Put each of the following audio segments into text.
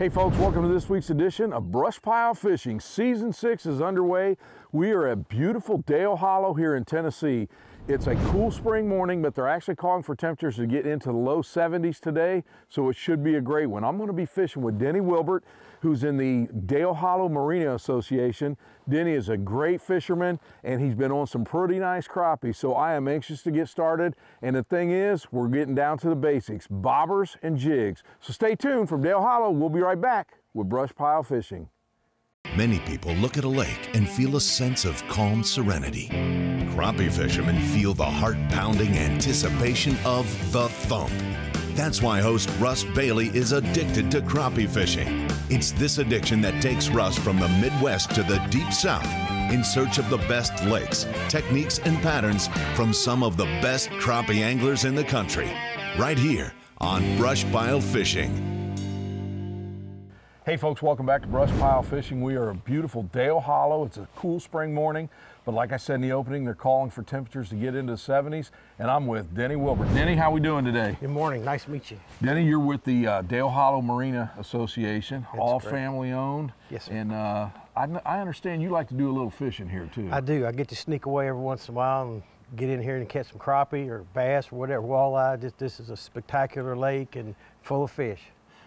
Hey folks, welcome to this week's edition of Brush Pile Fishing. Season 6 is underway. We are at beautiful Dale Hollow here in Tennessee. It's a cool spring morning, but they're actually calling for temperatures to get into the low 70s today, so it should be a great one. I'm going to be fishing with Denny Wilbert, who's in the Dale Hollow Marina Association. Denny is a great fisherman, and he's been on some pretty nice crappie, so I am anxious to get started. And the thing is, we're getting down to the basics, bobbers and jigs. So stay tuned from Dale Hollow. We'll be right back with Brush Pile Fishing. Many people look at a lake and feel a sense of calm serenity. Crappie fishermen feel the heart-pounding anticipation of the thump. That's why host Russ Bailey is addicted to crappie fishing. It's this addiction that takes Russ from the Midwest to the Deep South in search of the best lakes, techniques, and patterns from some of the best crappie anglers in the country. Right here on Brush Pile Fishing. Hey folks, welcome back to Brush Pile Fishing. We are at beautiful Dale Hollow. It's a cool spring morning, but like I said in the opening, they're calling for temperatures to get into the 70s, and I'm with Denny Wilbert. Denny, how we doing today? Good morning, nice to meet you. Denny, you're with the Dale Hollow Marina Association. That's all great. Family owned. Yes, sir. And I understand you like to do a little fishing here too. I do, I get to sneak away every once in a while and get in here and catch some crappie or bass or whatever, walleye. Just, this is a spectacular lake and full of fish.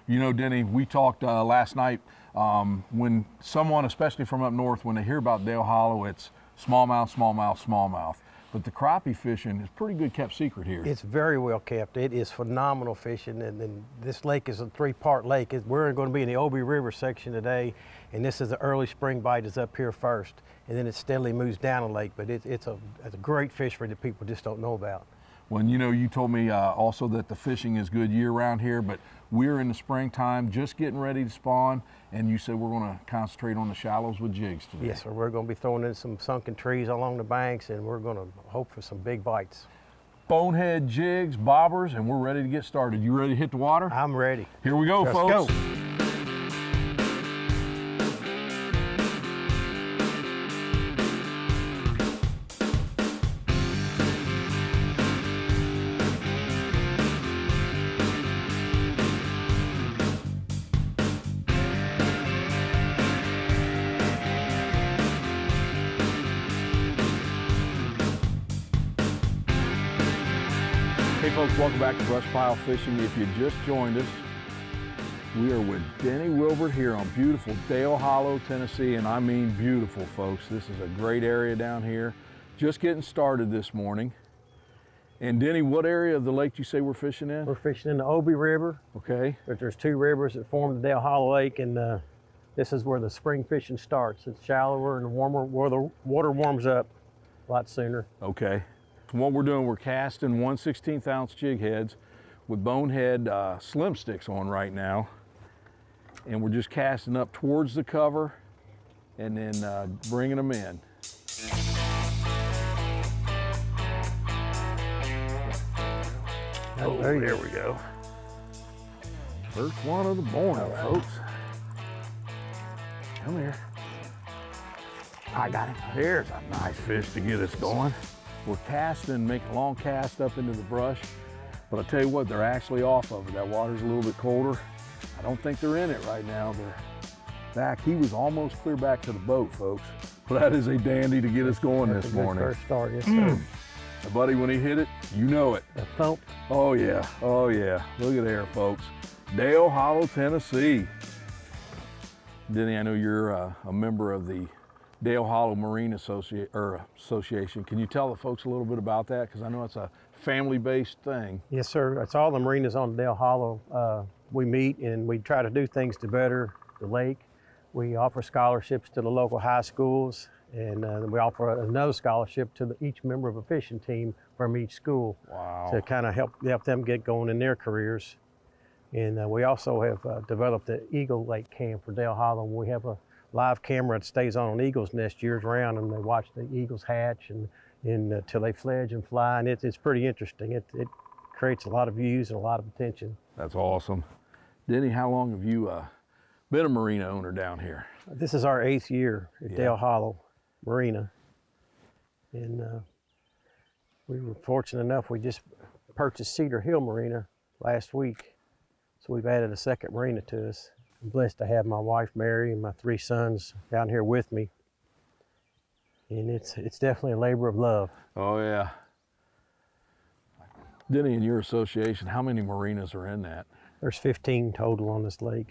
You know, Denny, we talked last night, when someone, especially from up north, when they hear about Dale Hollow, it's smallmouth, smallmouth, smallmouth. But the crappie fishing is pretty good kept secret here. It's very well kept. It is phenomenal fishing, and this lake is a three-part lake. We're going to be in the Obey River section today, and this is the early spring bite is up here first, and then it steadily moves down the lake. But it's a great fishery that people just don't know about. Well, you know, you told me also that the fishing is good year-round here, but we're in the springtime, just getting ready to spawn, and you said we're going to concentrate on the shallows with jigs today. Yes, sir. We're going to be throwing in some sunken trees along the banks, and we're going to hope for some big bites. Bonehead jigs, bobbers, and we're ready to get started. You ready to hit the water? I'm ready. Here we go, folks. Let's go. Welcome back to Brush Pile Fishing. If you just joined us, we are with Denny Wilbert here on beautiful Dale Hollow, Tennessee, and I mean beautiful, folks. This is a great area down here. Just getting started this morning. And Denny, what area of the lake do you say we're fishing in? We're fishing in the Obey River. Okay. But there's two rivers that form the Dale Hollow Lake, and this is where the spring fishing starts. It's shallower and warmer, where the water warms up a lot sooner. Okay. What we're doing, we're casting 1/16 ounce jig heads with bonehead slim sticks on right now, and we're just casting up towards the cover and then bringing them in. Oh, there we go. First one of the morning, right, folks. Come here. I got him. There's a nice fish to get us going. We're casting, making a long cast up into the brush, but I tell you what, they're actually off of it. That water's a little bit colder. I don't think they're in it right now. They're back. He was almost clear back to the boat, folks. But that is a dandy to get us going. That's this morning. First start, yes, sir. My buddy, when he hit it, you know it. The thump. Oh yeah, oh yeah. Look at there, folks. Dale Hollow, Tennessee. Denny, I know you're a member of the Dale Hollow Marine Association. Can you tell the folks a little bit about that? Because I know it's a family-based thing. Yes, sir. It's all the marinas on Dale Hollow. We meet and we try to do things to better the lake. We offer scholarships to the local high schools, and we offer another scholarship to each member of a fishing team from each school. Wow. To kind of help them get going in their careers. And we also have developed the Eagle Lake Cam for Dale Hollow. We have a live camera that stays on an eagle's nest years round, and they watch the eagles hatch and till they fledge and fly, and it's pretty interesting. It creates a lot of views and a lot of attention. That's awesome. Denny, how long have you been a marina owner down here? This is our 8th year at Dale Hollow Marina, and we were fortunate enough, we just purchased Cedar Hill Marina last week, so we've added a second marina to us. I'm blessed to have my wife, Mary, and my three sons down here with me. And it's definitely a labor of love. Oh, yeah. Denny, in your association, how many marinas are in that? There's 15 total on this lake.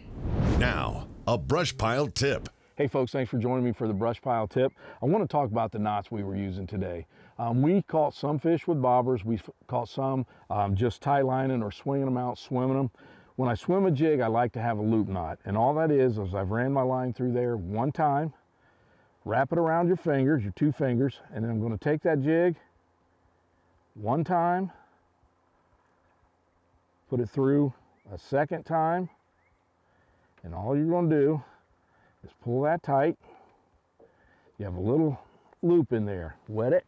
Now, a brush pile tip. Hey folks, thanks for joining me for the brush pile tip. I want to talk about the knots we were using today. We caught some fish with bobbers. We caught some just tie lining or swinging them out, swimming them. When I swim a jig, I like to have a loop knot. And all that is I've ran my line through there one time, wrap it around your fingers, your two fingers, and then I'm going to take that jig one time, put it through a second time, and all you're going to do is pull that tight. You have a little loop in there. Wet it,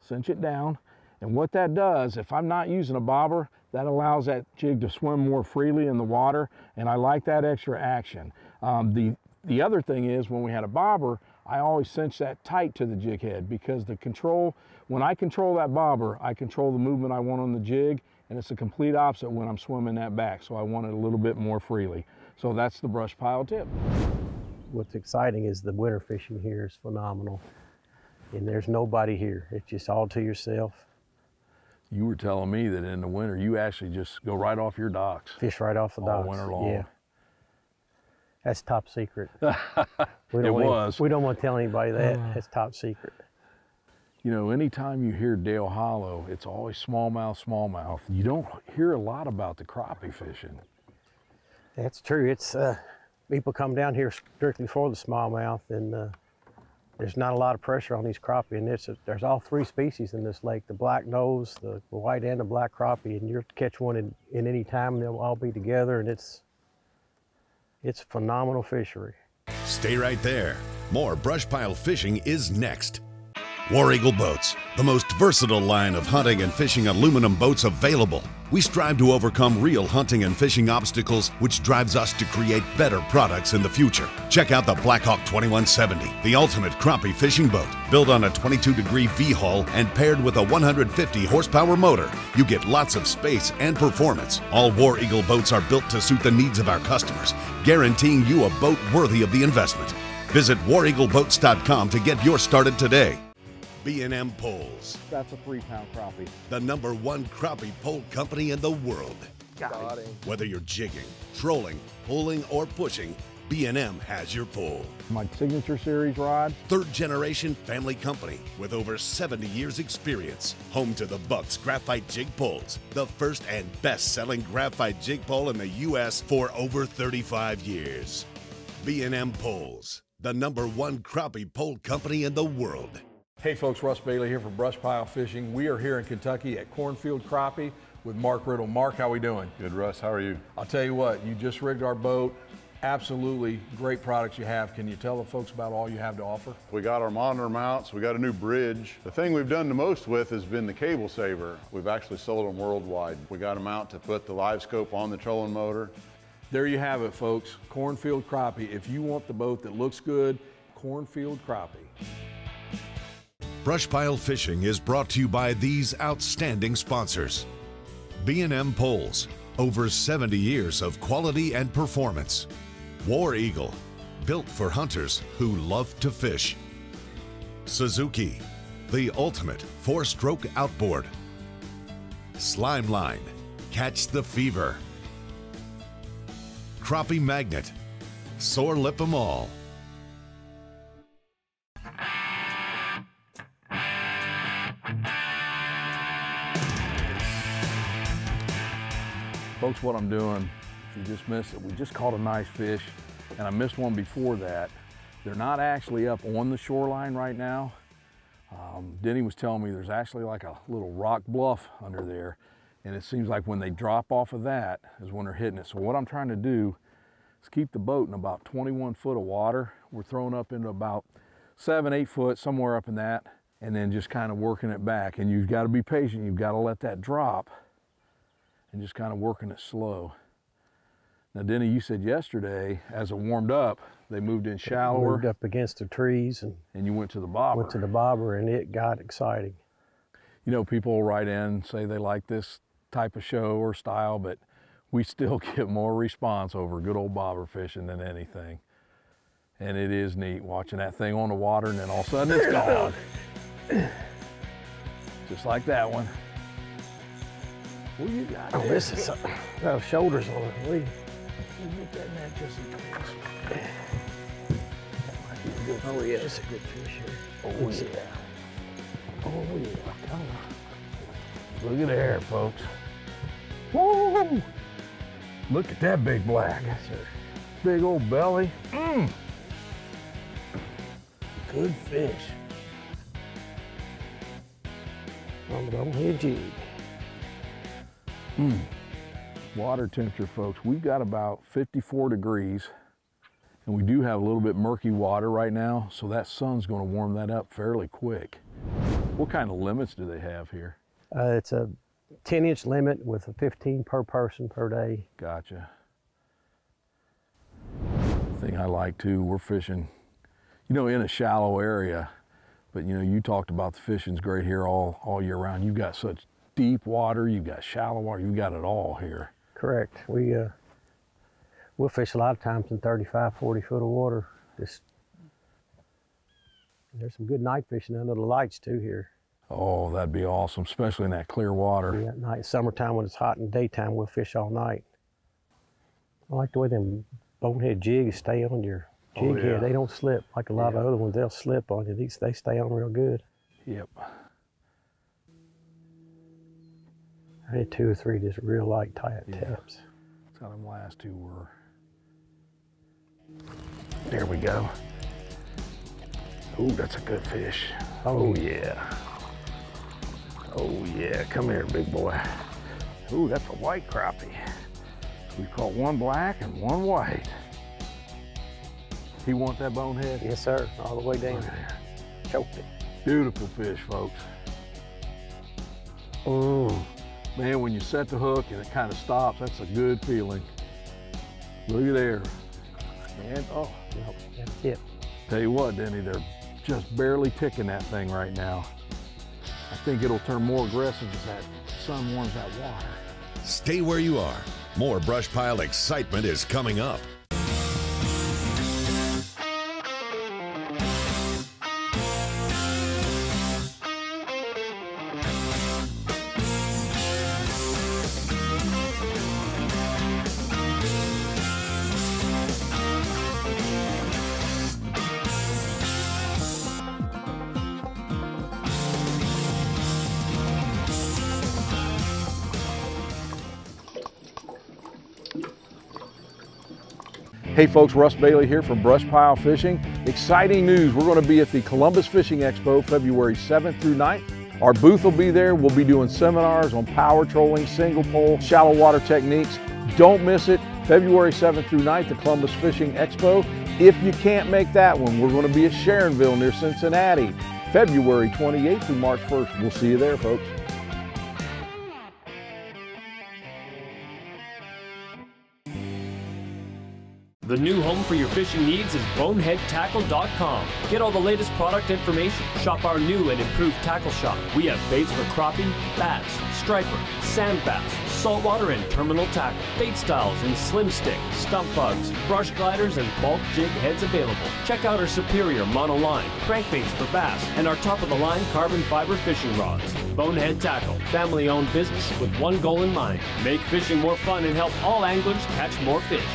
cinch it down, and what that does, if I'm not using a bobber, that allows that jig to swim more freely in the water, and I like that extra action. The other thing is, when we had a bobber, I always cinch that tight to the jig head, because the control, when I control that bobber, I control the movement I want on the jig, and it's the complete opposite when I'm swimming that back, so I want it a little bit more freely. So that's the brush pile tip. What's exciting is the winter fishing here is phenomenal, and there's nobody here. It's just all to yourself. You were telling me that in the winter, you actually just go right off your docks. Fish right off the docks. All winter long. Yeah. That's top secret. We don't want to tell anybody that. That's top secret. You know, anytime you hear Dale Hollow, it's always smallmouth, smallmouth. You don't hear a lot about the crappie fishing. That's true. It's people come down here strictly for the smallmouth, and there's not a lot of pressure on these crappie. And there's all three species in this lake, the black nose, the white, and the black crappie. And you'll catch one in any time, and they'll all be together, and it's a phenomenal fishery. Stay right there. More brush pile fishing is next. War Eagle Boats, the most versatile line of hunting and fishing aluminum boats available. We strive to overcome real hunting and fishing obstacles, which drives us to create better products in the future. Check out the Blackhawk 2170, the ultimate crappie fishing boat. Built on a 22-degree V-hull and paired with a 150-horsepower motor, you get lots of space and performance. All War Eagle Boats are built to suit the needs of our customers, guaranteeing you a boat worthy of the investment. Visit wareagleboats.com to get yours started today. B&M Poles. That's a 3-pound crappie. The #1 crappie pole company in the world. Got him. Whether you're jigging, trolling, pulling, or pushing, B&M has your pole. My signature series rod. 3rd-generation family company with over 70 years experience. Home to the Bucks Graphite Jig Poles, the first and best-selling graphite jig pole in the U.S. for over 35 years. B&M Poles, the #1 crappie pole company in the world. Hey folks, Russ Bailey here for Brush Pile Fishing. We are here in Kentucky at Cornfield Crappie with Mark Riddle. Mark, how we doing? Good, Russ. How are you? I'll tell you what, you just rigged our boat. Absolutely great products you have. Can you tell the folks about all you have to offer? We got our monitor mounts. We got a new bridge. The thing we've done the most with has been the cable saver. We've actually sold them worldwide. We got a mount to put the live scope on the trolling motor. There you have it, folks. Cornfield Crappie. If you want the boat that looks good, Cornfield Crappie. Brush Pile Fishing is brought to you by these outstanding sponsors. B&M Poles, over 70 years of quality and performance. War Eagle, built for hunters who love to fish. Suzuki, the ultimate 4-stroke outboard. Slime Line, catch the fever. Crappie Magnet, sore lip 'em all. Folks, what I'm doing, if you just missed it, we just caught a nice fish, and I missed one before that. They're not actually up on the shoreline right now. Denny was telling me there's actually like a little rock bluff under there, and it seems like when they drop off of that is when they're hitting it. So what I'm trying to do is keep the boat in about 21 foot of water. We're throwing up into about 7-8 foot, somewhere up in that, and then just kind of working it back. And you've got to be patient. You've got to let that drop and just kind of working it slow. Now, Denny, you said yesterday, as it warmed up, they moved in shallower. It moved up against the trees. And you went to the bobber. Went to the bobber, and it got exciting. You know, people write in, say they like this type of show or style, but we still get more response over good old bobber fishing than anything. And it is neat watching that thing on the water and then all of a sudden it's gone. Just like that one. Well, you got oh, this is something. No, shoulders on it. We'll get that net just in case. That might be a good fish. Oh, yeah, it's a good fish here. Oh, yeah. Oh, yeah. Come on. Look at there, folks. Woo! Look at that big black. Yes, sir. Big old belly. Mmm. Good fish. From the bonehead jig. Mmm. Water temperature, folks. We've got about 54 degrees, and we do have a little bit murky water right now, so that sun's going to warm that up fairly quick. What kind of limits do they have here? It's a 10-inch limit with a 15 per person per day. Gotcha. The thing I like too, we're fishing, you know, in a shallow area, but you know, you talked about the fishing's great here all year round. You've got such deep water, you've got shallow water, you've got it all here. Correct. We'll fish a lot of times in 35, 40 foot of water. There's some good night fishing under the lights too here. Oh, that'd be awesome, especially in that clear water. Yeah, at night, summertime when it's hot and daytime, we'll fish all night. I like the way them bonehead jigs stay on your jig head. They don't slip like a lot of other ones. They'll slip on you. These, they stay on real good. Yep. I had 2 or 3 just real light taps. That's how them last 2 were. There we go. Ooh, that's a good fish. Oh, yeah. Oh, yeah. Come here, big boy. Ooh, that's a white crappie. We caught 1 black and 1 white. He wants that bonehead? Yes, sir. All the way down there. Choked it. Beautiful fish, folks. Oh. Man, when you set the hook and it kind of stops, that's a good feeling. Look at there. Man, oh, that's it. Tell you what, Denny, they're just barely ticking that thing right now. I think it'll turn more aggressive as that sun warms that water. Stay where you are. More Brush Pile excitement is coming up. Hey folks, Russ Bailey here from Brush Pile Fishing. Exciting news, we're going to be at the Columbus Fishing Expo February 7th through 9th. Our booth will be there. We'll be doing seminars on power trolling, single pole, shallow water techniques. Don't miss it, February 7th through 9th, the Columbus Fishing Expo. If you can't make that one, we're going to be at Sharonville near Cincinnati, February 28th through March 1st. We'll see you there, folks. The new home for your fishing needs is boneheadtackle.com. Get all the latest product information. Shop our new and improved tackle shop. We have baits for crappie, bass, striper, sand bass, saltwater and terminal tackle, bait styles and slim stick, stump bugs, brush gliders and bulk jig heads available. Check out our superior monoline, crankbaits for bass, and our top-of-the-line carbon fiber fishing rods. Bonehead Tackle, family-owned business with one goal in mind. Make fishing more fun and help all anglers catch more fish.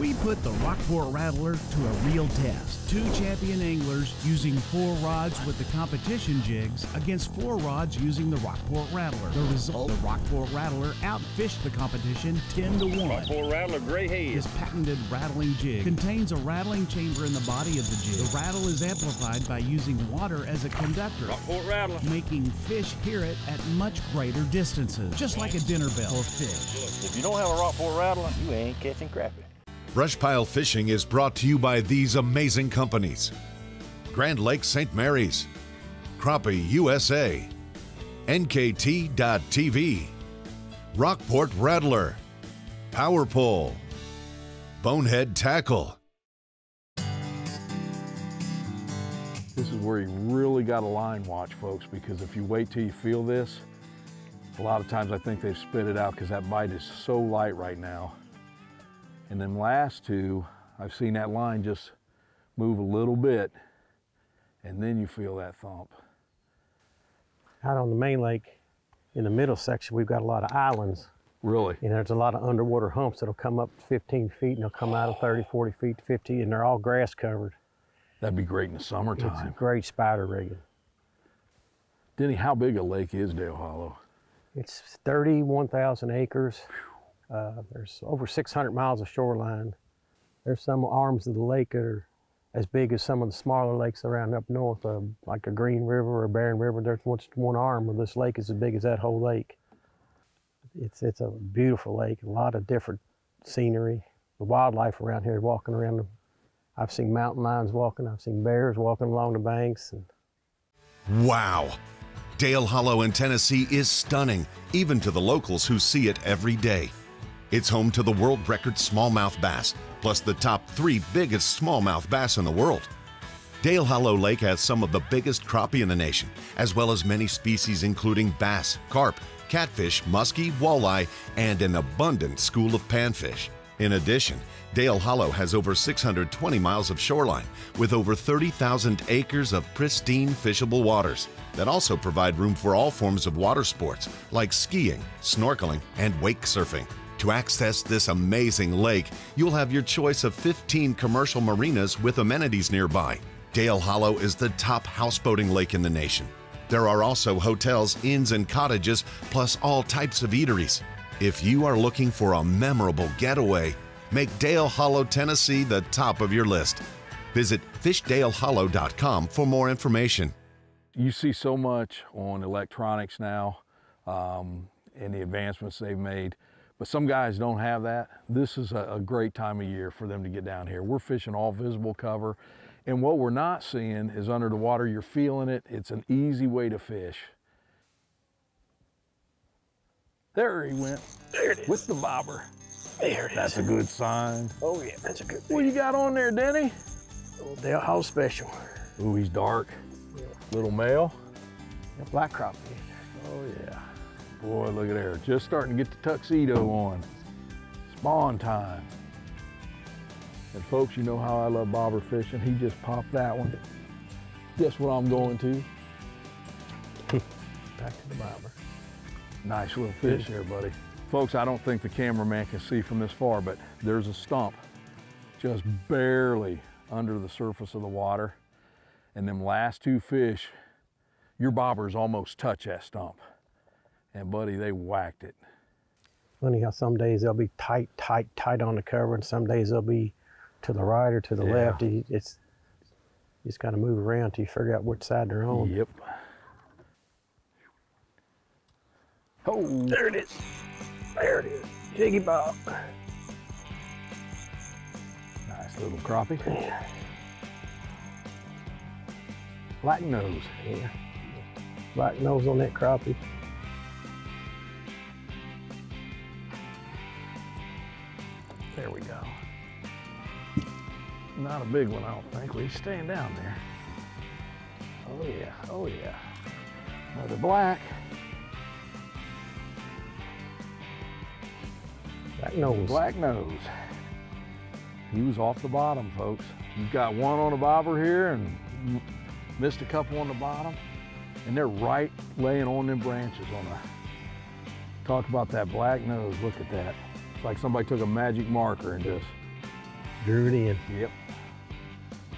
We put the Rockport Rattler to a real test. 2 champion anglers using 4 rods with the competition jigs against 4 rods using the Rockport Rattler. The result, the Rockport Rattler outfished the competition 10-1. Rockport Rattler Gray Head. This patented rattling jig contains a rattling chamber in the body of the jig. The rattle is amplified by using water as a conductor, Rockport Rattler, making fish hear it at much greater distances, just like a dinner bell for fish. If you don't have a Rockport Rattler, you ain't catching crappie. Brush Pile Fishing is brought to you by these amazing companies: Grand Lake St. Mary's, Crappie USA, NKT.TV, Rockport Rattler, Power Pole, Bonehead Tackle. This is where you really got to line watch, folks, because if you wait till you feel this, A lot of times I think they've spit it out because that bite is so light right now. And then last two, I've seen that line just move a little bit, and then you feel that thump. Out on the main lake, in the middle section, we've got a lot of islands. Really? You know, there's a lot of underwater humps that'll come up 15 feet, and they'll come out of 30, 40 feet to 50, and they're all grass covered. That'd be great in the summertime. It's a great spider rigging. Denny, how big a lake is Dale Hollow? It's 31,000 acres. There's over 600 miles of shoreline. There's some arms of the lake that are as big as some of the smaller lakes around up north, like a Green River or a Barron River. There's one arm of this lake is as big as that whole lake. It's a beautiful lake, a lot of different scenery. The wildlife around here walking around. I've seen mountain lions walking. I've seen bears walking along the banks. Wow. Dale Hollow in Tennessee is stunning, even to the locals who see it every day. It's home to the world record smallmouth bass, plus the top 3 biggest smallmouth bass in the world. Dale Hollow Lake has some of the biggest crappie in the nation, as well as many species including bass, carp, catfish, muskie, walleye, and an abundant school of panfish. In addition, Dale Hollow has over 620 miles of shoreline with over 30,000 acres of pristine fishable waters that also provide room for all forms of water sports like skiing, snorkeling, and wake surfing. To access this amazing lake, you'll have your choice of 15 commercial marinas with amenities nearby. Dale Hollow is the top houseboating lake in the nation. There are also hotels, inns, and cottages, plus all types of eateries. If you are looking for a memorable getaway, make Dale Hollow, Tennessee the top of your list. Visit fishdalehollow.com for more information. You see so much on electronics now and the advancements they've made, but some guys don't have that. This is a great time of year for them to get down here. We're fishing all visible cover, and what we're not seeing is under the water. You're feeling it. It's an easy way to fish. There he went. There it is. With the bobber. There it is. That's a good sign. Oh yeah, that's a good thing. What you got on there, Denny? Little Dale Hollow special. Ooh, he's dark. Yeah. Little male. Yeah, black crappie. Oh yeah. Boy, look at there. Just starting to get the tuxedo on. Spawn time. And folks, you know how I love bobber fishing. He just popped that one. Guess what I'm going to? Back to the bobber. Nice little fish there, buddy. Folks, I don't think the cameraman can see from this far, but there's a stump just barely under the surface of the water. And them last two fish, your bobbers almost touch that stump. And buddy, they whacked it. Funny how some days they'll be tight, tight, tight on the cover, and some days they'll be to the right or to the left. It's, you just gotta move around till you figure out which side they're on. Yep. Oh, there it is. There it is, jiggy bob. Nice little crappie. Yeah. Black nose. Yeah. Black nose on that crappie. There we go. Not a big one, I don't think. He's staying down there. Oh yeah, oh yeah. Another black. Black nose. Black nose. He was off the bottom, folks. You've got one on the bobber here and missed a couple on the bottom. And they're right laying on them branches on the... Talk about that black nose. Look at that. It's like somebody took a magic marker and just... drew it in. Yep.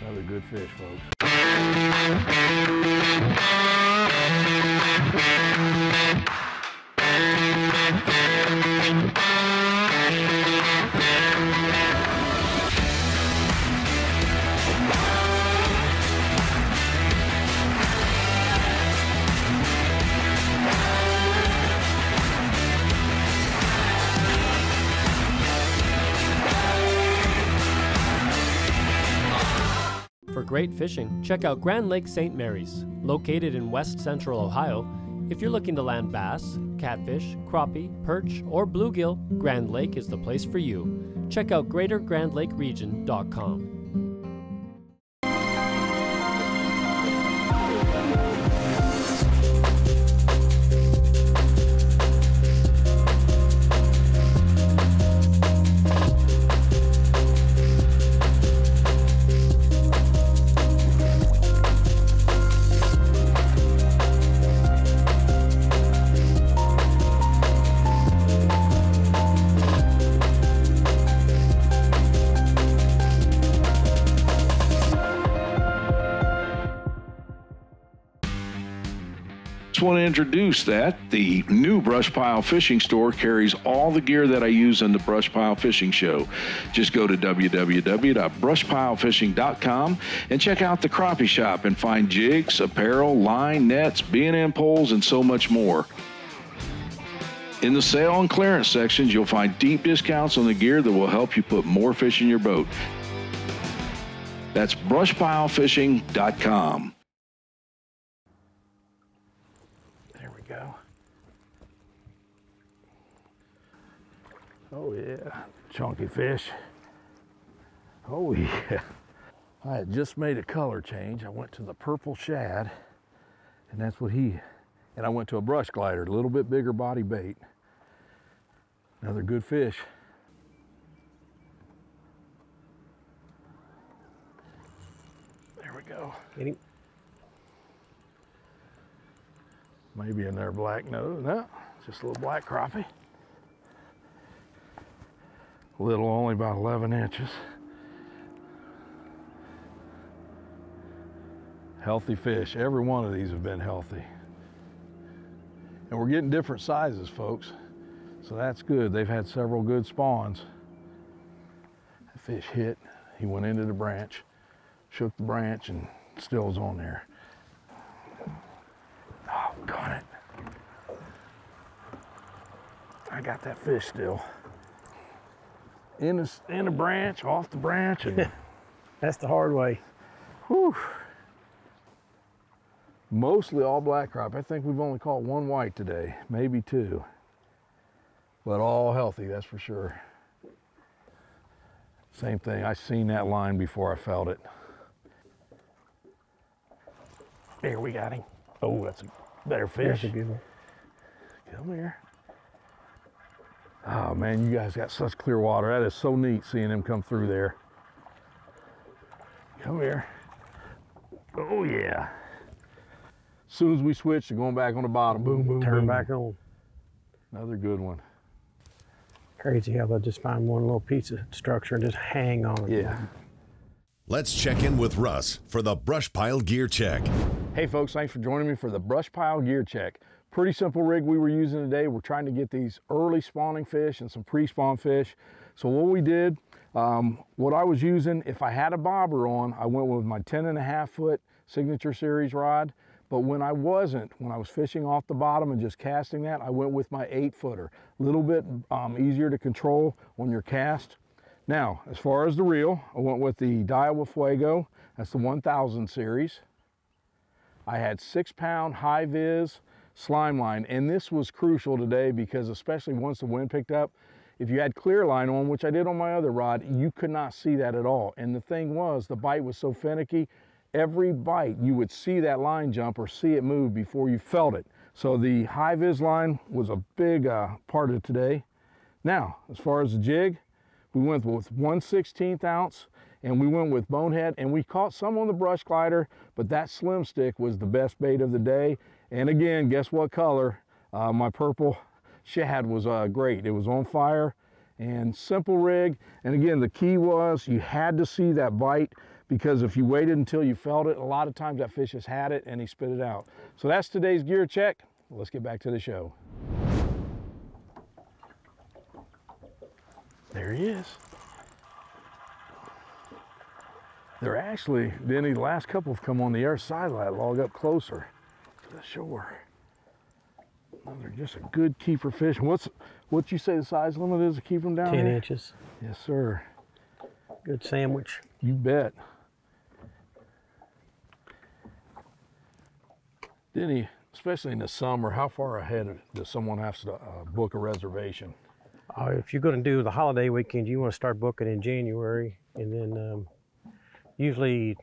Another good fish, folks. For great fishing, check out Grand Lake St. Mary's. Located in west central Ohio, if you're looking to land bass, catfish, crappie, perch, or bluegill, Grand Lake is the place for you. Check out greatergrandlakeregion.com. Just want to introduce that the new Brush Pile Fishing store carries all the gear that I use in the Brush Pile Fishing Show. Just go to www.brushpilefishing.com and check out the crappie shop and find jigs, apparel, line, nets, B&M poles, and so much more. In the sale and clearance sections, you'll find deep discounts on the gear that will help you put more fish in your boat. That's BrushPileFishing.com. There we go. Oh yeah, chunky fish. Oh yeah. I had just made a color change. I went to the purple shad, and that's what he, and I went to a brush glider, a little bit bigger body bait. Another good fish. There we go. Get him. Maybe another black nose. No, just a little black crappie. Little, only about 11 inches. Healthy fish. Every one of these have been healthy. And we're getting different sizes, folks. So that's good. They've had several good spawns. That fish hit. He went into the branch, shook the branch, and still was on there. Oh, got it. I got that fish still. In the branch, off the branch. And that's the hard way. Whew. Mostly all black crappie. I think we've only caught one white today, maybe two. But all healthy, that's for sure. Same thing, I seen that line before I felt it. There, we got him. Oh, that's a better fish. That's a good one. Come here. Oh man, you guys got such clear water. That is so neat seeing him come through there. Come here. Oh yeah. As soon as we switch, they're going back on the bottom. Boom, boom, turn boom. Back on. Another good one. Crazy how they'll just find one little piece of structure and just hang on it. Yeah. Let's check in with Russ for the Brush Pile Gear Check. Hey folks, thanks for joining me for the Brush Pile Gear Check. Pretty simple rig we were using today. We're trying to get these early spawning fish and some pre-spawn fish. So what we did, what I was using, if I had a bobber on, I went with my 10.5-foot Signature Series rod. But when I wasn't, when I was fishing off the bottom and just casting that, I went with my 8-footer. A little bit easier to control on your cast. Now, as far as the reel, I went with the Daiwa Fuego. That's the 1000 series. I had 6-pound high-vis slime line, and this was crucial today because especially once the wind picked up, if you had clear line on, which I did on my other rod, you could not see that at all. And the thing was, the bite was so finicky, every bite you would see that line jump or see it move before you felt it. So the high vis line was a big part of today. Now, as far as the jig, we went with 1/16 ounce and we went with bonehead, and we caught some on the brush glider, but that slim stick was the best bait of the day. And again, guess what color? My purple shad was great. It was on fire and simple rig. And again, the key was you had to see that bite, because if you waited until you felt it, a lot of times that fish has had it and he spit it out. So that's today's gear check. Let's get back to the show. There he is. They're actually, Denny, the last couple have come on the air side of that log up closer to the shore. And they're just a good keeper fish. What you say the size limit is to keep them down 10 here? Inches. Yes, sir. Good sandwich. You bet. Denny, especially in the summer, how far ahead does someone have to book a reservation? If you're going to do the holiday weekend, you want to start booking in January, and then usually,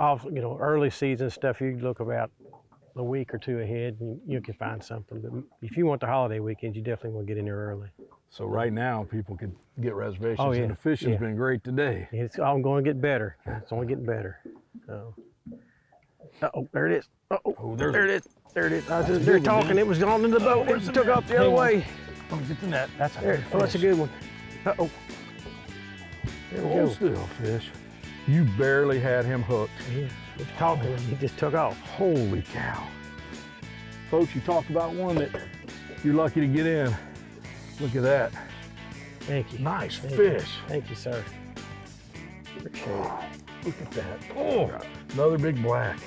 early season stuff, you look about a week or two ahead, and you can find something. But if you want the holiday weekend, you definitely want to get in there early. So right now, people could get reservations, oh, yeah. And the fishing's been great today. It's all going to get better. It's only getting better. So. Uh-oh, there it is. Uh-oh, oh, there it is. There it is. I was just there talking. It was on in the boat. It took off the other way. Oh, get the net. That's a good fish. Oh, that's a good one. Uh-oh. There we go. Still fish. You barely had him hooked. Yeah, it's talking. He just took off. Holy cow. Folks, you talk about one that you're lucky to get in. Look at that. Thank you. Nice fish. Thank you, sir. Appreciate it. Look at that. Oh, another big black.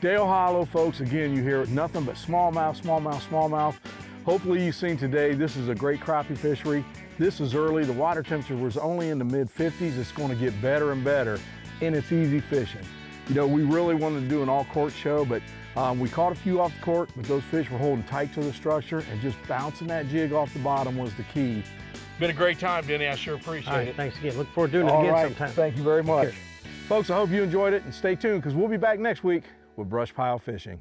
Dale Hollow, folks, again, you hear nothing but smallmouth, smallmouth, smallmouth. Hopefully you've seen today, this is a great crappie fishery. This is early, the water temperature was only in the mid-50s. It's gonna get better and better, and it's easy fishing. You know, we really wanted to do an all-court show, but we caught a few off the court, but those fish were holding tight to the structure, and just bouncing that jig off the bottom was the key. Been a great time, Denny. I sure appreciate it. Thanks again. Look forward to doing it again sometime. Thank you very much. Folks, I hope you enjoyed it, and stay tuned, because we'll be back next week with Brush Pile Fishing.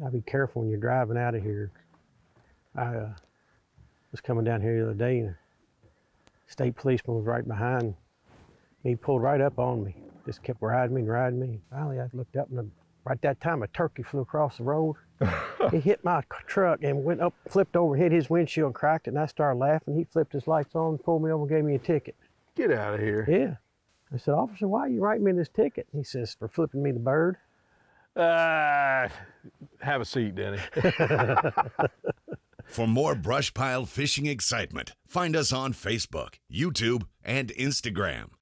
Gotta be careful when you're driving out of here. I was coming down here the other day, and a state policeman was right behind me. He pulled right up on me, just kept riding me. Finally, I looked up, and right that time, a turkey flew across the road. He hit my truck and went up, flipped over, hit his windshield, and cracked it, and I started laughing. He flipped his lights on, pulled me over, and gave me a ticket. Get out of here. Yeah. I said, "Officer, why are you writing me this ticket?" He says, "For flipping me the bird." Have a seat, Denny. For more Brush Pile Fishing excitement, find us on Facebook, YouTube, and Instagram.